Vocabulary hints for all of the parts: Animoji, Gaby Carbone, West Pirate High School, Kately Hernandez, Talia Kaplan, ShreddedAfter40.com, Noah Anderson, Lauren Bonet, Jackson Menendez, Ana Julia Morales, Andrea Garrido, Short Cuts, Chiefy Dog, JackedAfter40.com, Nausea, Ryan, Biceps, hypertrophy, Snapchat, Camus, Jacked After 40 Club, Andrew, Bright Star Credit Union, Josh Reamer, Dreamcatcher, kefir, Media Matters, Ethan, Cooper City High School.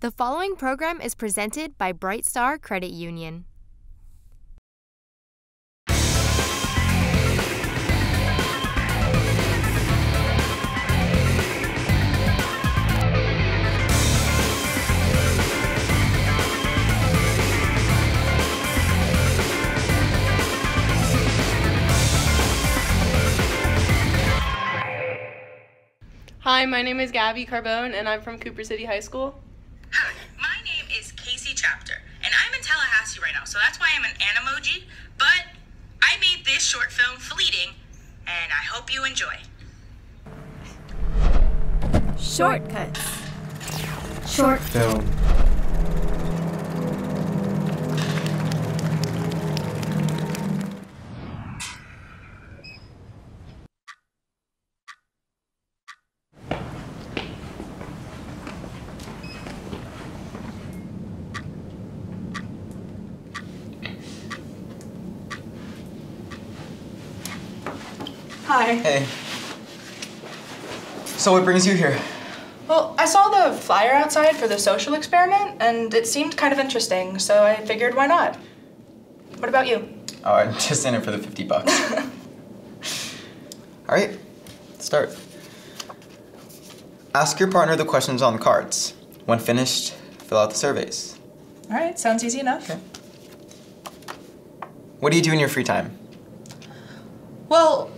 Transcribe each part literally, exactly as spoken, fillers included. The following program is presented by Bright Star Credit Union. Hi, my name is Gaby Carbone, and I'm from Cooper City High School. Hi, my name is Casey Chapter, and I'm in Tallahassee right now, so that's why I'm an Animoji, but I made this short film fleeting, and I hope you enjoy. Short Cuts. Short film. Hi. Hey. So what brings you here? Well, I saw the flyer outside for the social experiment, and it seemed kind of interesting, so I figured why not? What about you? Oh, I'm just in it for the fifty bucks. All right, let's start. Ask your partner the questions on the cards. When finished, fill out the surveys. All right, sounds easy enough. Okay. What do you do in your free time? Well,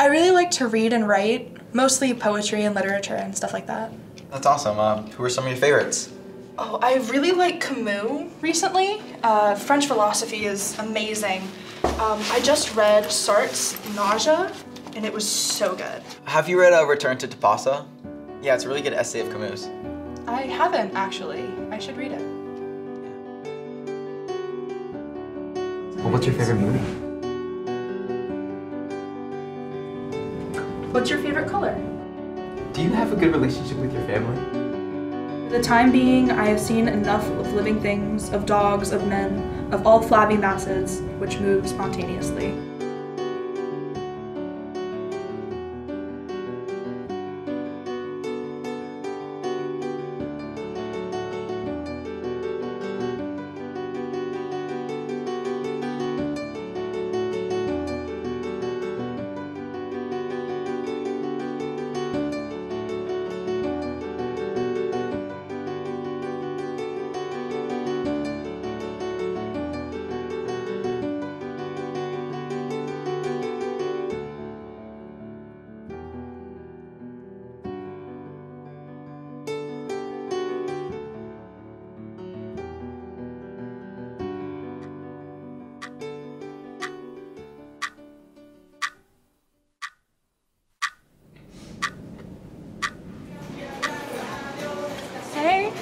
I really like to read and write, mostly poetry and literature and stuff like that. That's awesome. Uh, who are some of your favorites? Oh, I really like Camus recently. Uh, French philosophy is amazing. Um, I just read Sartre's Nausea, and it was so good. Have you read uh, Return to Tipasa? Yeah, it's a really good essay of Camus. I haven't, actually. I should read it. Well, what's your favorite movie? What's your favorite color? Do you have a good relationship with your family? For the time being, I have seen enough of living things, of dogs, of men, of all flabby masses, which move spontaneously.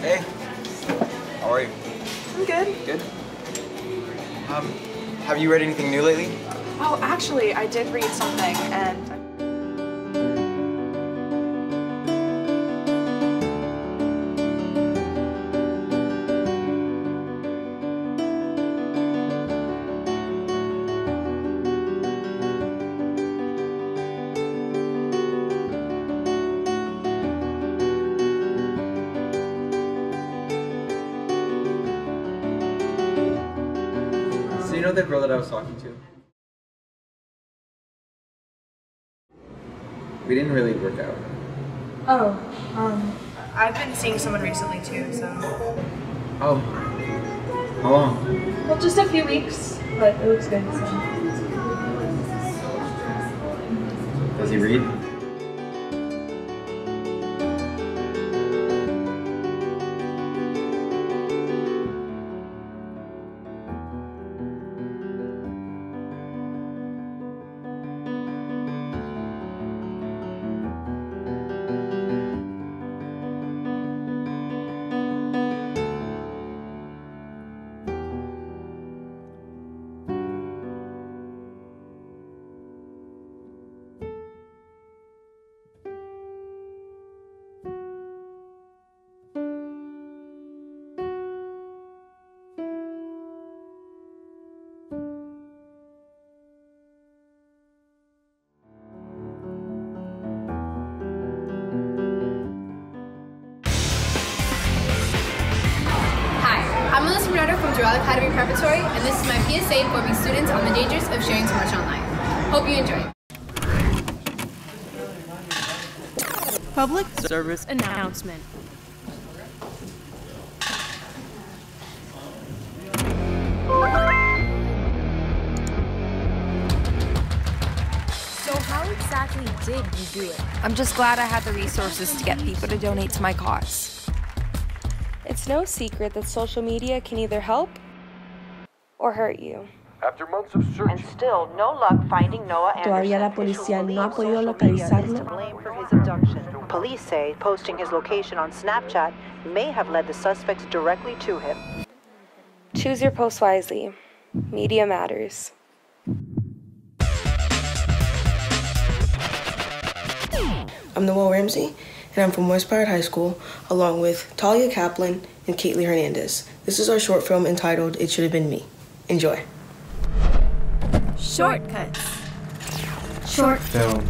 Hey, how are you? I'm good. Good. Um, have you read anything new lately? Oh, actually, I did read something, and... You know that girl that I was talking to? We didn't really work out. Oh, um, I've been seeing someone recently too, so. Oh, how long? Well, just a few weeks, but it looks good, so. Does he read? I'm Melissa Bernardo from Doral Academy Preparatory, and this is my P S A informing students on the dangers of sharing too much online. Hope you enjoy. Public service announcement. So how exactly did you do it? I'm just glad I had the resources to get people to donate to my cause. It's no secret that social media can either help or hurt you. After months of search, and still no luck finding Noah Anderson. Todavía la policía no ha podido localizarlo. Police say posting his location on Snapchat may have led the suspects directly to him. Choose your post wisely. Media matters. I'm Noel Ramsey, and I'm from West Pirate High School, along with Talia Kaplan and Kately Hernandez. This is our short film entitled, It Should Have Been Me. Enjoy. Short Cuts. Short film.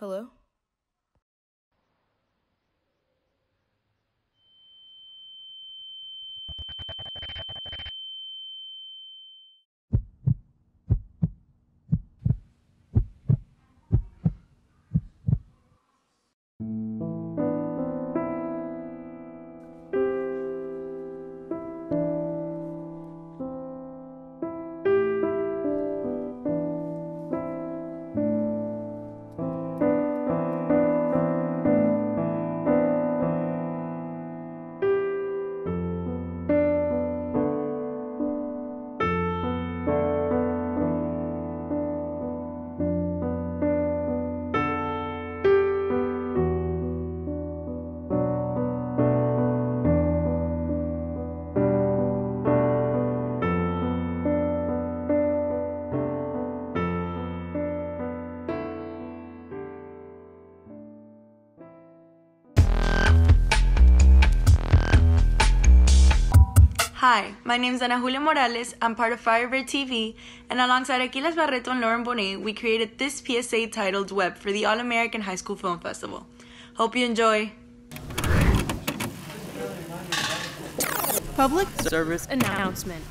Hello? Hi, my name is Ana Julia Morales, I'm part of Firebird T V, and alongside Aquiles Barreto and Lauren Bonet, we created this P S A titled Web for the All-American High School Film Festival. Hope you enjoy. Public service announcement.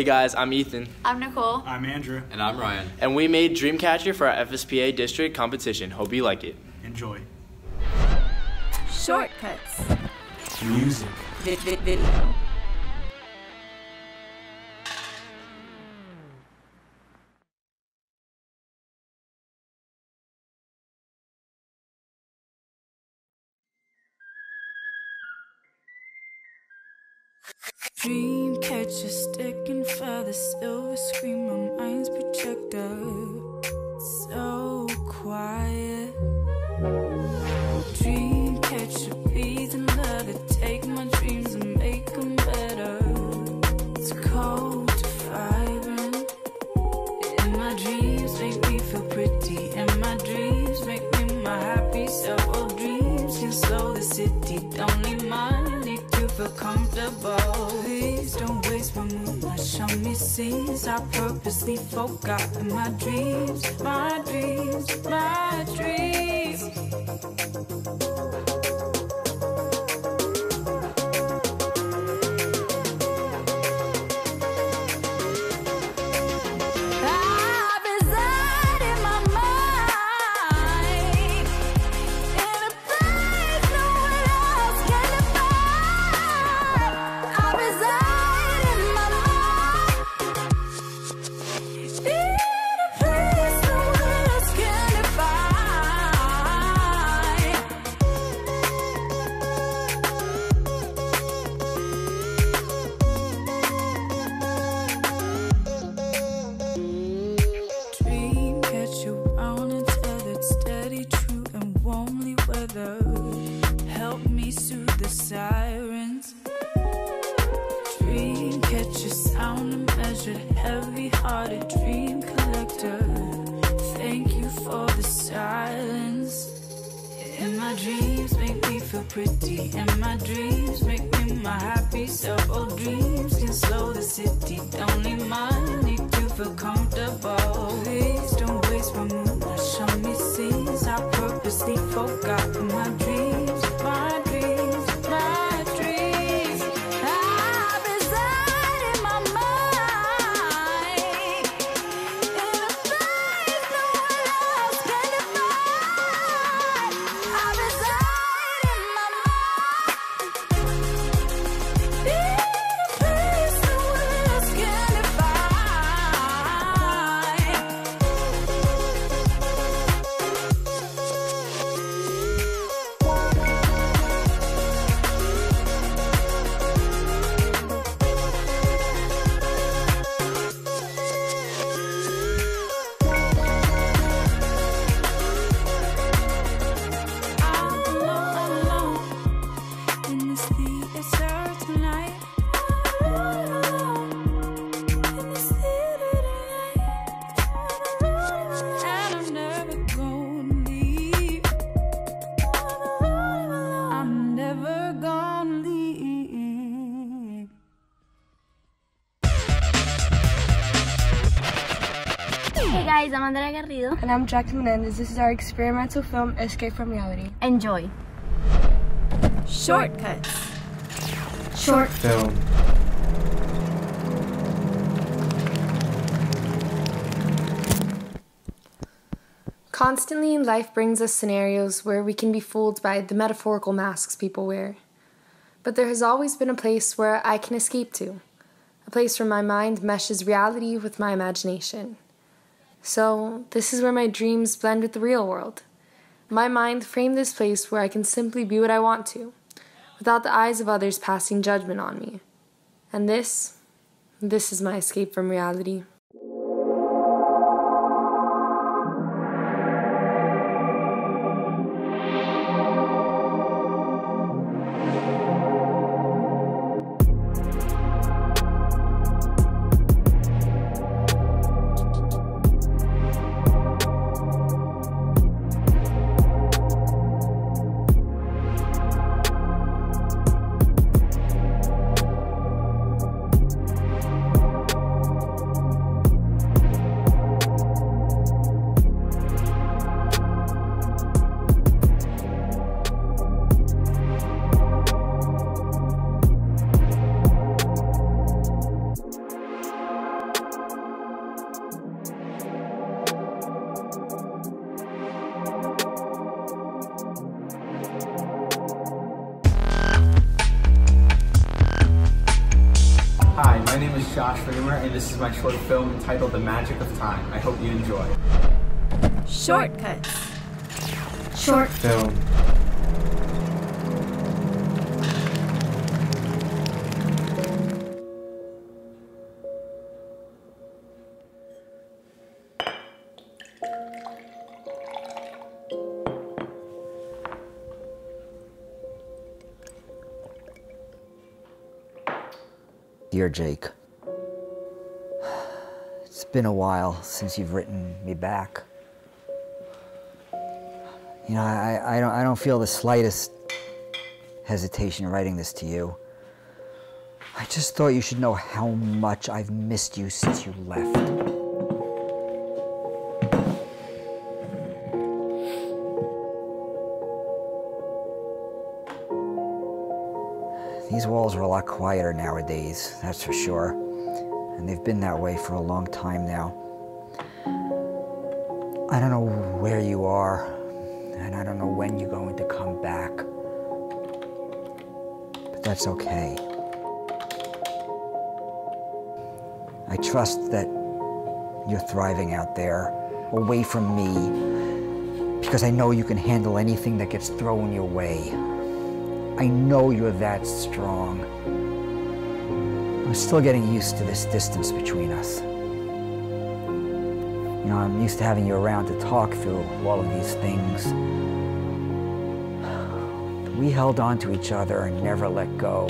Hey guys, I'm Ethan. I'm Nicole. I'm Andrew. And I'm Ryan. And we made Dreamcatcher for our F S P A district competition. Hope you like it. Enjoy. Short Cuts. Music. Video. Dreamcatcher sticking for the silver screen, my mind's projected, so quiet. Dreamcatcher bees in love to take my dreams and make them better. It's cold to vibrant, and my dreams make me feel pretty, and my dreams make me my happy self. Oh, dreams can slow the city, don't need mine, need to feel comfortable. Don't waste my moonlight, show me scenes I purposely forgot. My dreams, my dreams, my dreams. Hey guys, I'm Andrea Garrido. And I'm Jackson Menendez. This is our experimental film, Escape from Reality. Enjoy. Short Cuts. Short Film. Constantly in life brings us scenarios where we can be fooled by the metaphorical masks people wear. But there has always been a place where I can escape to. A place where my mind meshes reality with my imagination. So, this is where my dreams blend with the real world. My mind framed this place where I can simply be what I want to, without the eyes of others passing judgment on me. And this, this is my escape from reality. Josh Reamer, and this is my short film entitled The Magic of Time. I hope you enjoy. Short Cuts. Short film. Dear Jake, it's been a while since you've written me back. You know, I, I, don't, I don't feel the slightest hesitation writing this to you. I just thought you should know how much I've missed you since you left. These walls are a lot quieter nowadays, that's for sure. And they've been that way for a long time now. I don't know where you are. And I don't know when you're going to come back. But that's okay. I trust that you're thriving out there, away from me, because I know you can handle anything that gets thrown your way. I know you're that strong. I'm still getting used to this distance between us. You know, I'm used to having you around to talk through all of these things. We held on to each other and never let go.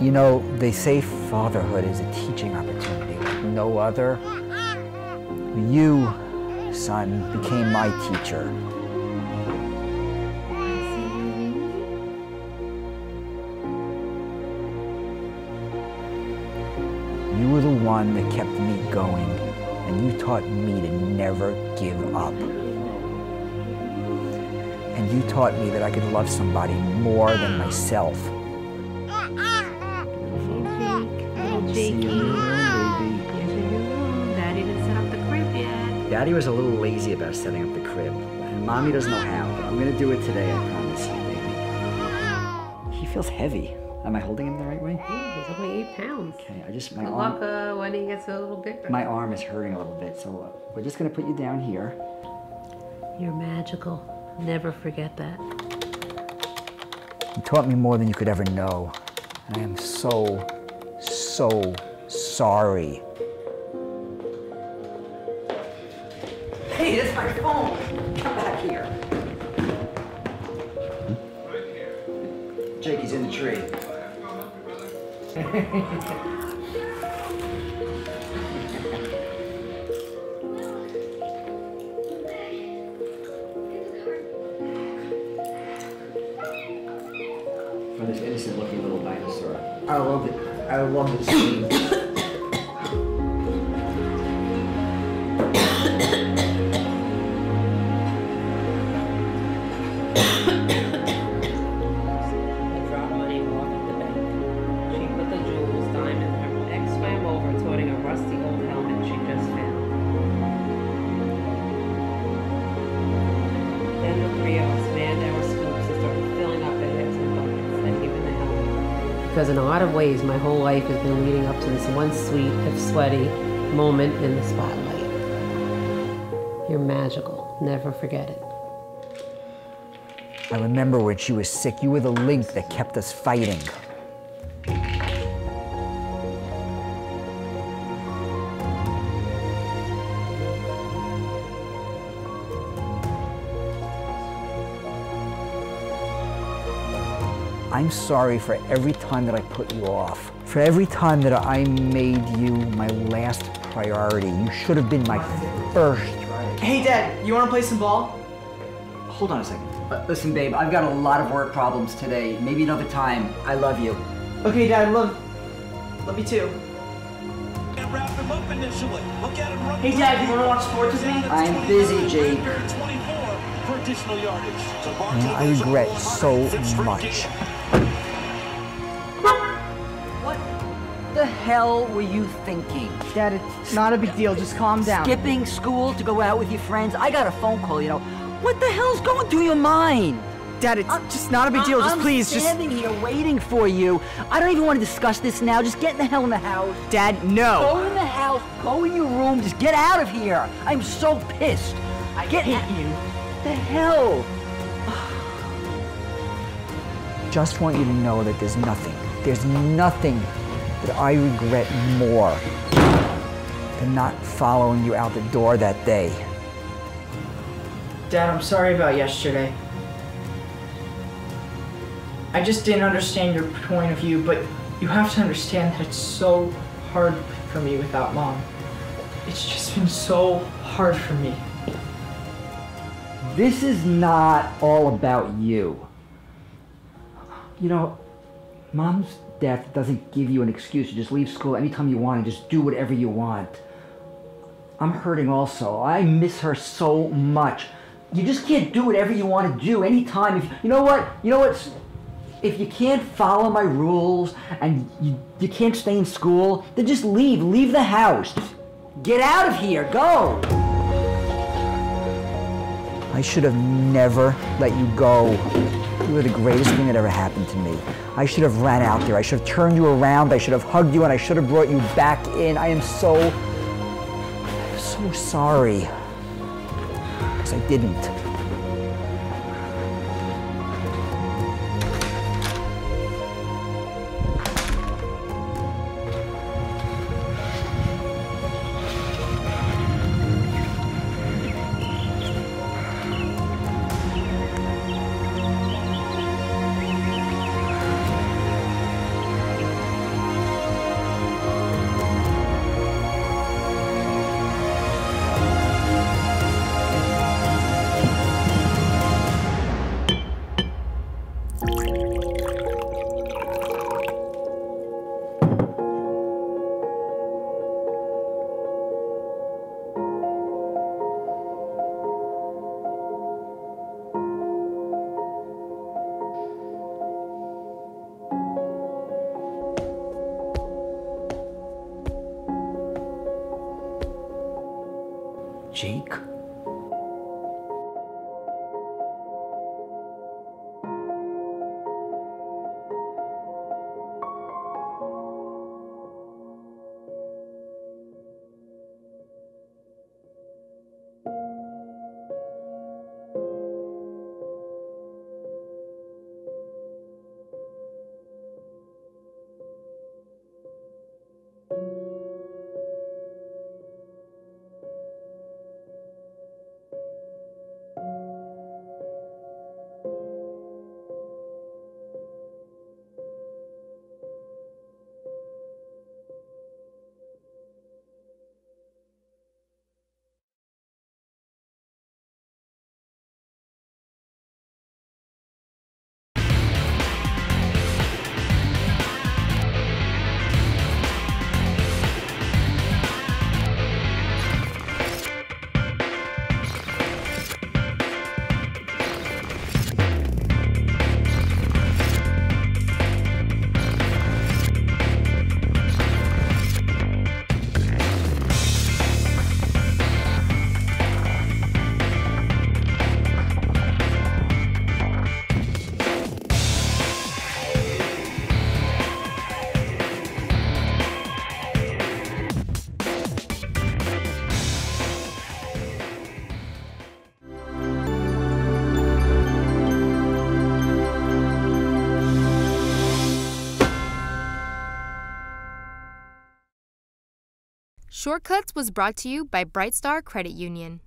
You know, they say fatherhood is a teaching opportunity like no other. You, son, became my teacher. You were the one that kept me going, and you taught me to never give up. And you taught me that I could love somebody more than myself. Little Jake, little Daddy didn't set up the crib yet. Daddy was a little lazy about setting up the crib, and Mommy doesn't know how, but I'm gonna do it today, I promise you, baby. He feels heavy. Am I holding him the right way? Yeah, he's only eight pounds. Okay, I just, my I'll arm. Walk, uh, when he gets a little bigger. My arm is hurting a little bit, so uh, we're just gonna put you down here. You're magical. Never forget that. You taught me more than you could ever know. And I am so, so sorry. Hey, that's my phone. Come back here. Hmm? Right here. Jakey's in the tree. For this innocent looking little dinosaur. I love it. I love this scene. Because in a lot of ways, my whole life has been leading up to this one sweet, if sweaty, moment in the spotlight. You're magical. Never forget it. I remember when she was sick, you were the link that kept us fighting. I'm sorry for every time that I put you off, for every time that I made you my last priority. You should have been my first. Hey, Dad, you want to play some ball? Hold on a second. Uh, listen, babe, I've got a lot of work problems today. Maybe another time. I love you. Okay, Dad, love, love you too. And wrap him up initially. Look at him run. Hey, Dad, you want to watch sports with me? I'm busy, Jake. For additional yardage. Man, I regret so much. What the hell were you thinking? Dad, it's not a big deal. Just calm down. Skipping school to go out with your friends. I got a phone call, you know. What the hell's going through your mind? Dad, it's I'm, just not a big deal. I'm, just please, just... I'm standing here waiting for you. I don't even want to discuss this now. Just get in the hell in the house. Dad, no. Go in the house. Go in your room. Just get out of here. I'm so pissed. I get hate you. What the hell? Just want you to know that there's nothing, there's nothing that I regret more than not following you out the door that day. Dad, I'm sorry about yesterday. I just didn't understand your point of view, but you have to understand that it's so hard for me without Mom. It's just been so hard for me. This is not all about you. You know, Mom's death doesn't give you an excuse to just leave school anytime you want and just do whatever you want. I'm hurting also. I miss her so much. You just can't do whatever you want to do anytime. If, you know what? You know what? If you can't follow my rules and you, you can't stay in school, then just leave. Leave the house. Get out of here. Go. I should have never let you go. You were the greatest thing that ever happened to me. I should have ran out there. I should have turned you around. I should have hugged you, and I should have brought you back in. I am so, so sorry. Because I didn't. Jake? Short Cuts was brought to you by Bright Star Credit Union.